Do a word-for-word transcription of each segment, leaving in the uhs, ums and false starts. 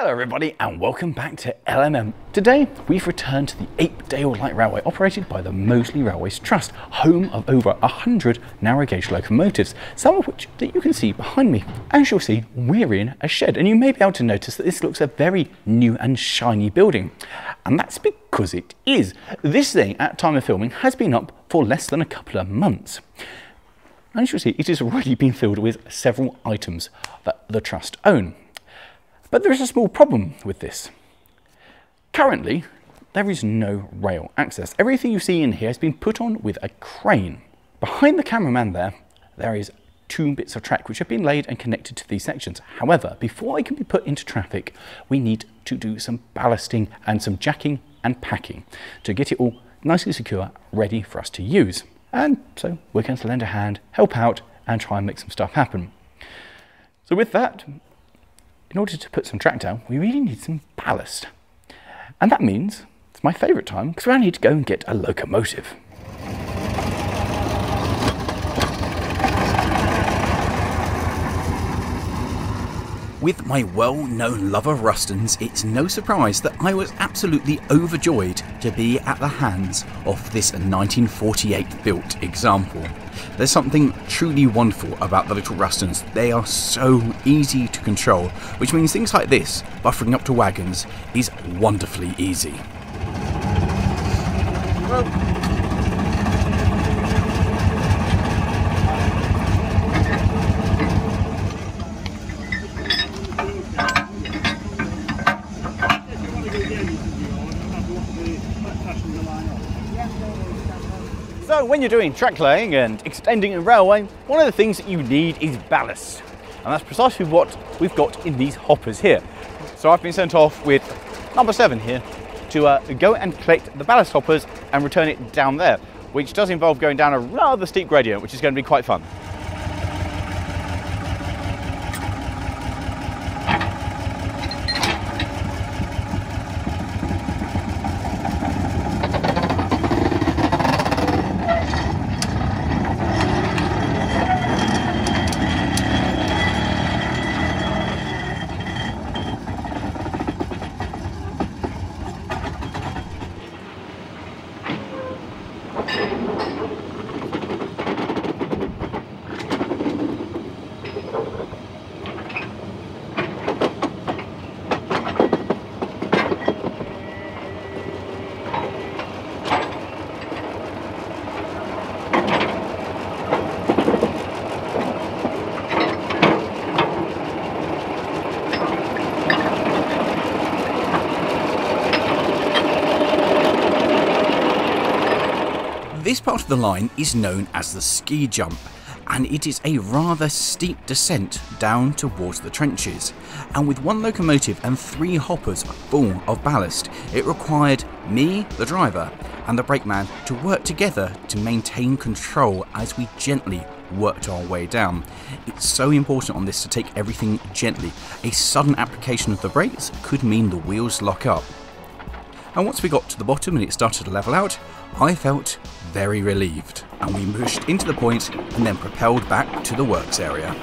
Hello everybody and welcome back to L M M. Today we've returned to the Apedale Light Railway operated by the Moseley Railway Trust, home of over one hundred narrow gauge locomotives, some of which that you can see behind me. As you'll see, we're in a shed and you may be able to notice that this looks a very new and shiny building, and that's because it is. This thing at time of filming has been up for less than a couple of months. As you'll see, it has already been filled with several items that the Trust own. But there is a small problem with this. Currently, there is no rail access. Everything you see in here has been put on with a crane. Behind the cameraman there, there is two bits of track which have been laid and connected to these sections. However, before they can be put into traffic, we need to do some ballasting and some jacking and packing to get it all nicely secure, ready for us to use. And so we're going to lend a hand, help out, and try and make some stuff happen. So with that, in order to put some track down, we really need some ballast. And that means it's my favourite time because we now need to go and get a locomotive. With my well-known love of Rustons, it's no surprise that I was absolutely overjoyed to be at the hands of this nineteen forty-eight built example. There's something truly wonderful about the little Rustons. They are so easy to control, which means things like this, buffering up to wagons, is wonderfully easy. Whoa. So when you're doing track laying and extending a railway, one of the things that you need is ballast. And that's precisely what we've got in these hoppers here. So I've been sent off with number seven here to uh, go and collect the ballast hoppers and return it down there, which does involve going down a rather steep gradient, which is going to be quite fun. This part of the line is known as the ski jump, and it is a rather steep descent down towards the trenches, and with one locomotive and three hoppers full of ballast, it required me, the driver, and the brakeman to work together to maintain control as we gently worked our way down. It's so important on this to take everything gently. A sudden application of the brakes could mean the wheels lock up. And once we got to the bottom and it started to level out, I felt very relieved, and we pushed into the point and then propelled back to the works area.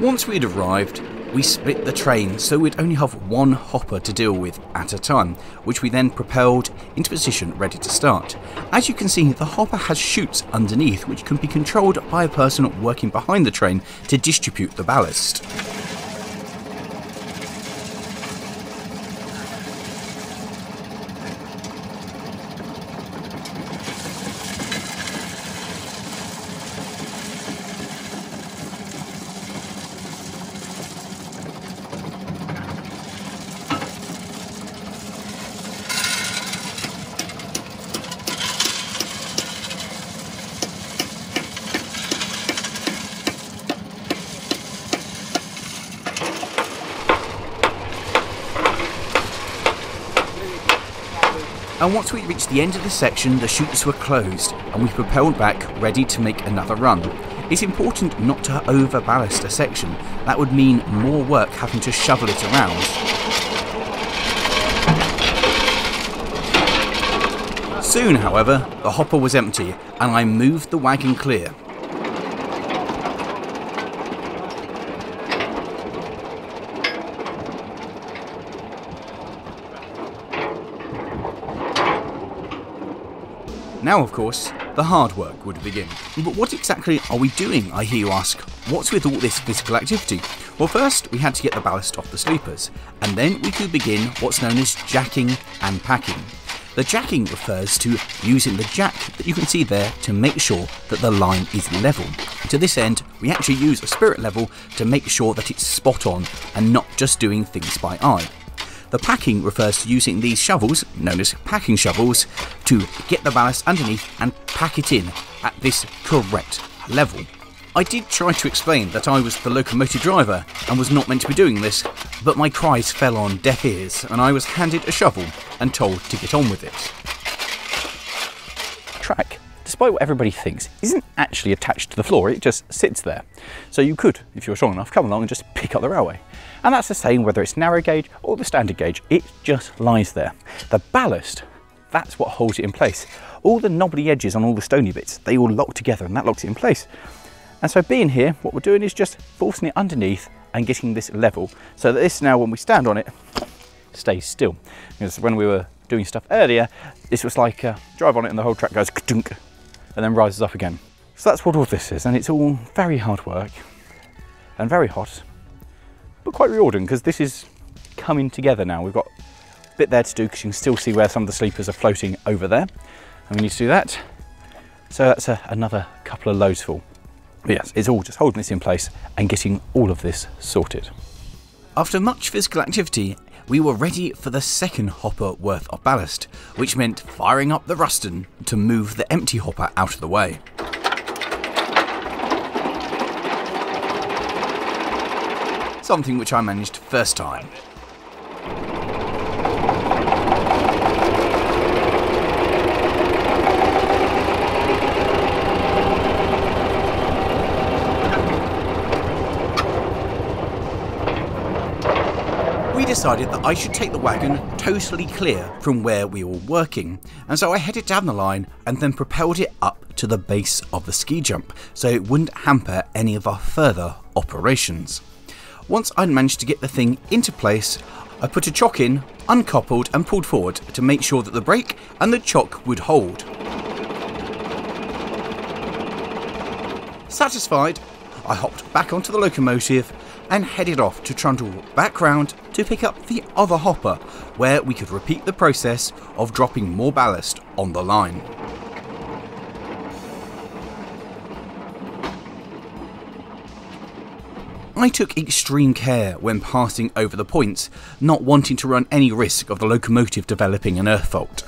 Once we'd arrived, we split the train so we'd only have one hopper to deal with at a time, which we then propelled into position ready to start. As you can see, the hopper has chutes underneath which can be controlled by a person working behind the train to distribute the ballast. and once we reached the end of the section the chutes were closed and we propelled back ready to make another run. It's important not to overballast a section, that would mean more work having to shovel it around. Soon however, the hopper was empty and I moved the wagon clear. Now, of course, the hard work would begin. But what exactly are we doing, I hear you ask? What's with all this physical activity? Well, first, we had to get the ballast off the sleepers, and then we could begin what's known as jacking and packing. The jacking refers to using the jack that you can see there to make sure that the line is level. To this end, we actually use a spirit level to make sure that it's spot on and not just doing things by eye. The packing refers to using these shovels, known as packing shovels, to get the ballast underneath and pack it in at this correct level. I did try to explain that I was the locomotive driver and was not meant to be doing this, but my cries fell on deaf ears and I was handed a shovel and told to get on with it. Track, despite what everybody thinks, isn't actually attached to the floor, it just sits there. So you could, if you're strong enough, come along and just pick up the railway. And that's the same whether it's narrow gauge or the standard gauge, it just lies there. The ballast, that's what holds it in place. All the knobbly edges on all the stony bits, they all lock together and that locks it in place. And so being here, what we're doing is just forcing it underneath and getting this level so that this now, when we stand on it, stays still. Because when we were doing stuff earlier, this was like uh, drive on it and the whole track goes ka-dunk, and then rises up again. So that's what all this is, and it's all very hard work and very hot, but quite rewarding because this is coming together now. We've got a bit there to do because you can still see where some of the sleepers are floating over there, and we need to do that. So that's a, another couple of loads full. But yes, it's all just holding this in place and getting all of this sorted. After much physical activity, we were ready for the second hopper worth of ballast, which meant firing up the Ruston to move the empty hopper out of the way. Something which I managed first time. Decided that I should take the wagon totally clear from where we were working, and so I headed down the line and then propelled it up to the base of the ski jump so it wouldn't hamper any of our further operations. Once I'd managed to get the thing into place, I put a chock in, uncoupled and pulled forward to make sure that the brake and the chock would hold. Satisfied, I hopped back onto the locomotive and headed off to trundle back round to pick up the other hopper, where we could repeat the process of dropping more ballast on the line. I took extreme care when passing over the points, not wanting to run any risk of the locomotive developing an earth fault.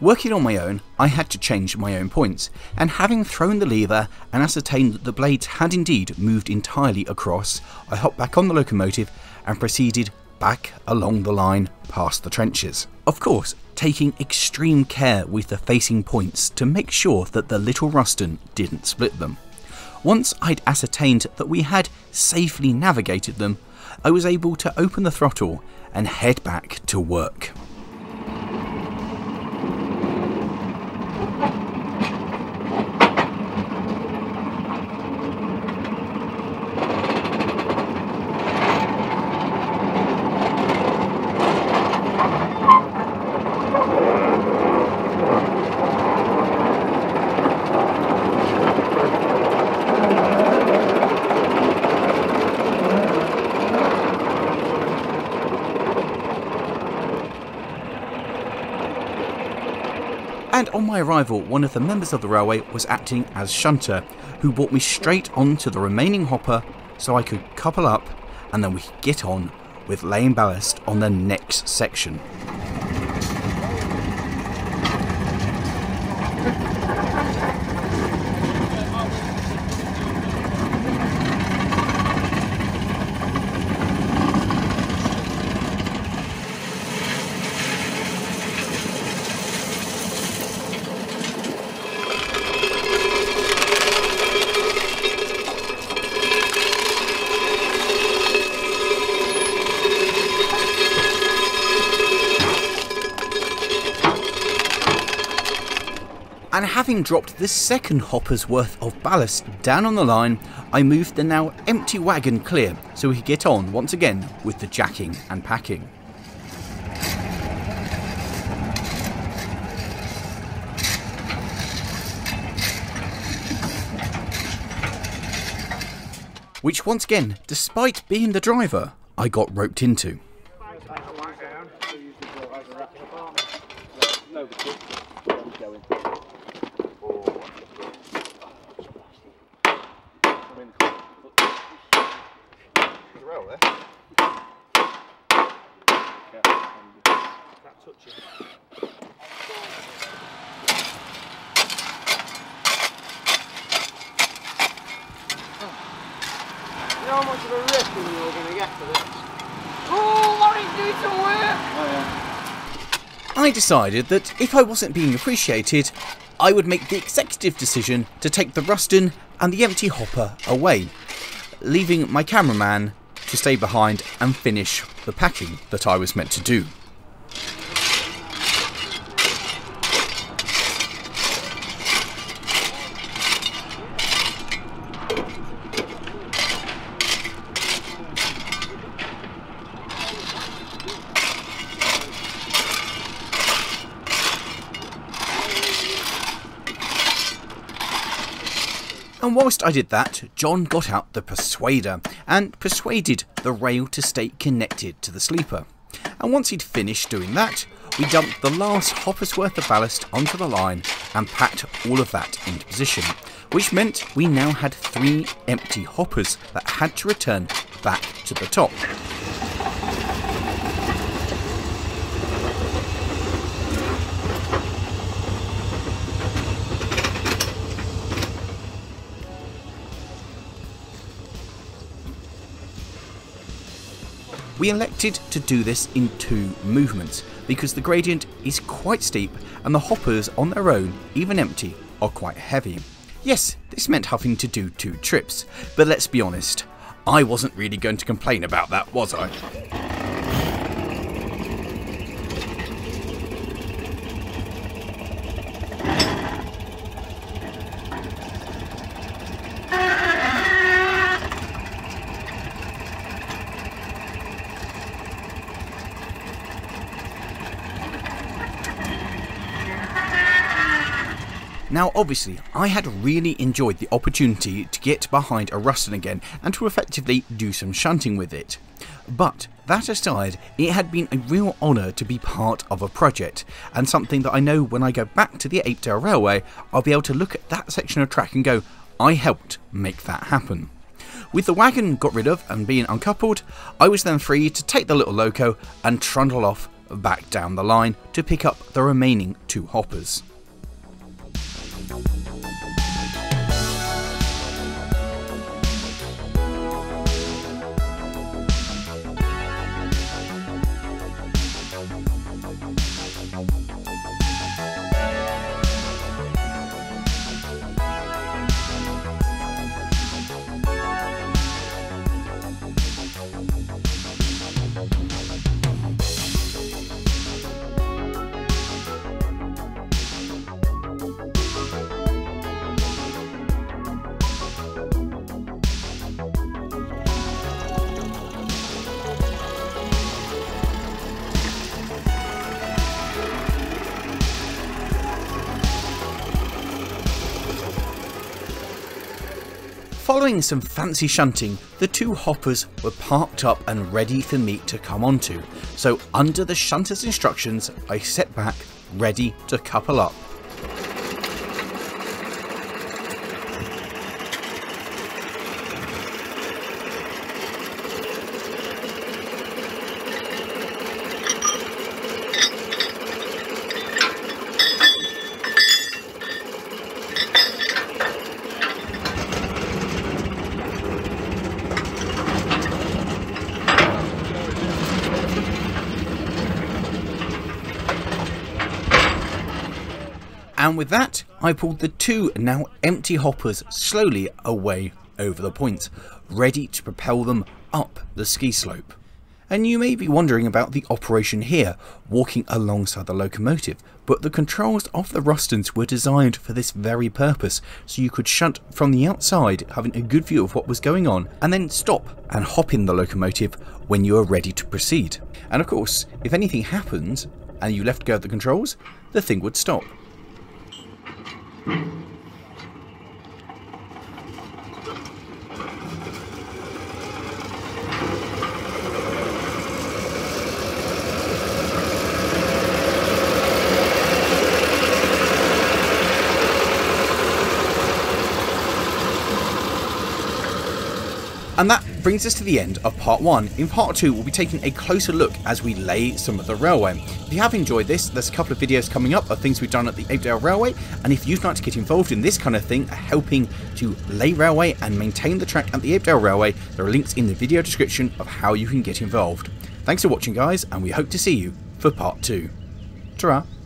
Working on my own, I had to change my own points, and having thrown the lever and ascertained that the blades had indeed moved entirely across, I hopped back on the locomotive and proceeded back along the line past the trenches. Of course, taking extreme care with the facing points to make sure that the little Ruston didn't split them. Once I'd ascertained that we had safely navigated them, I was able to open the throttle and head back to work. And on my arrival, one of the members of the railway was acting as shunter, who brought me straight onto the remaining hopper so I could couple up and then we could get on with laying ballast on the next section. and having dropped the second hopper's worth of ballast down on the line, I moved the now empty wagon clear so we could get on once again with the jacking and packing. Which once again, despite being the driver, I got roped into. How much of a risk are you all going to get for this? Oh, what it do to work! Oh, yeah. I decided that if I wasn't being appreciated, I would make the executive decision to take the Ruston and the empty hopper away, leaving my cameraman to stay behind and finish the packing that I was meant to do. And whilst I did that, John got out the persuader and persuaded the rail to stay connected to the sleeper. And once he'd finished doing that, we dumped the last hopper's worth of ballast onto the line and packed all of that into position, which meant we now had three empty hoppers that had to return back to the top. We elected to do this in two movements because the gradient is quite steep and the hoppers on their own, even empty, are quite heavy. Yes, this meant having to do two trips, but let's be honest, I wasn't really going to complain about that, was I? Now obviously, I had really enjoyed the opportunity to get behind a Ruston again and to effectively do some shunting with it. But that aside, it had been a real honour to be part of a project, and something that I know when I go back to the Apedale Railway, I'll be able to look at that section of track and go, I helped make that happen. With the wagon got rid of and being uncoupled, I was then free to take the little loco and trundle off back down the line to pick up the remaining two hoppers. Following some fancy shunting, the two hoppers were parked up and ready for me to come onto, so under the shunter's instructions, I sat back, ready to couple up. And with that, I pulled the two now empty hoppers slowly away over the points, ready to propel them up the ski slope. And you may be wondering about the operation here, walking alongside the locomotive, but the controls of the Rustons were designed for this very purpose, so you could shunt from the outside, having a good view of what was going on, and then stop and hop in the locomotive when you are ready to proceed. And of course, if anything happened and you left go of the controls, the thing would stop. And that brings us to the end of part one. In part two, we'll be taking a closer look as we lay some of the railway. If you have enjoyed this, there's a couple of videos coming up of things we've done at the Apedale Railway, and if you'd like to get involved in this kind of thing, helping to lay railway and maintain the track at the Apedale Railway, there are links in the video description of how you can get involved. Thanks for watching, guys, and we hope to see you for part two. Ta-ra!